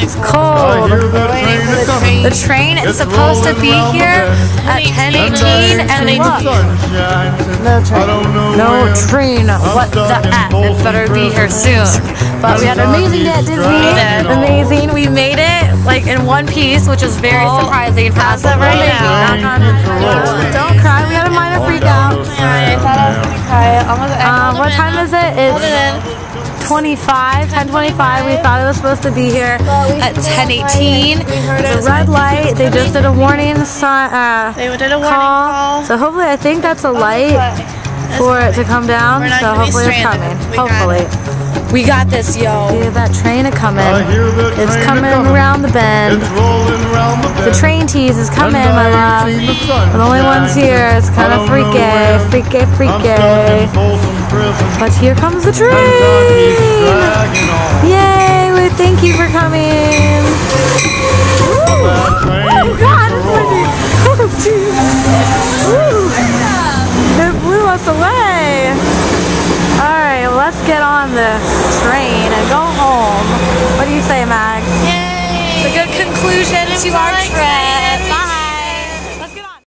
It's cold. The train is supposed to be here at 10:18 and look. No train. What the F? It better be here soon. But we had an amazing day at Disney. Amazing. We made it like in one piece, which is very surprising for us. Don't cry. We had a minor freak out. I thought I was gonna cry. What time is it? It's 10:25. We thought it was supposed to be here at 10:18. The red light. They just did a warning call. So hopefully, I think that's a light for it to come down. So hopefully it's coming. Hopefully. We got this, yo. Hear that train coming. It's coming around the bend. The train tease is coming, my love. We're the only ones here. It's kind of freaky. But here comes the train! Yay! Well, thank you for coming! Woo. Oh God! Oh jeez! It blew us away! Alright, well, let's get on this train and go home. What do you say, Max? Yay! It's a good conclusion to our trip.